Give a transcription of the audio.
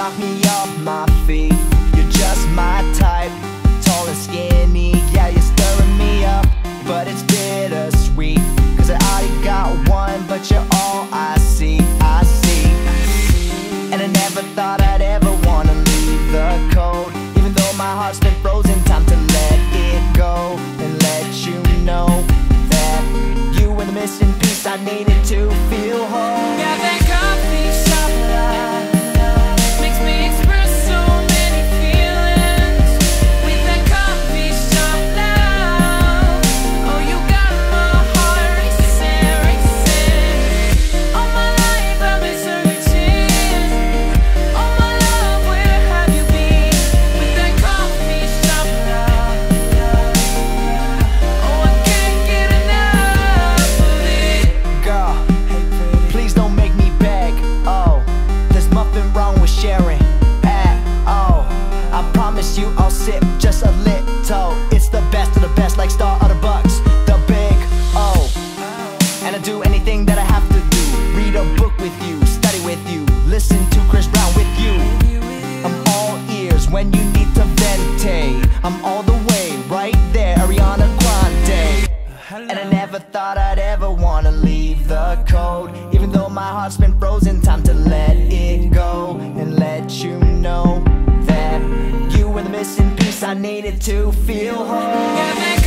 knock me off my feet. You're just my type, tall and skinny. Yeah, you're stirring me up, but it's bittersweet, cause I already got one, but you're all I see, I see. And I never thought I'd ever wanna leave the cold, even though my heart's been frozen, time to let it go and let you know that you were the missing piece I needed to feel whole. Yeah, that coffee shop love makes me express so many feelings with that coffee shop love. Oh, you got my heart racing, racing. All my life I've been searching. All my love, where have you been? With that coffee shop love. Oh, I can't get enough of it. Girl, hey, please don't make me beg. Oh, there's nothing wrong with sharing at all. I promise you I'll sip just a little. It's the best of the best, like Star of the Bucks, the big O. And I do anything that I have to do, read a book with you, study with you, listen to Chris Brown with you. I'm all ears when you need to vente. I'm all the way right there, Ariana Grande. And I never thought I'd ever wanna leave the cold, even though my heart's been frozen, time to let it go and let you know that you were the missing piece I needed to feel whole.